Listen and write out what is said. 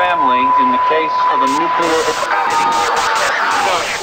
family in the case of a nuclear explosion.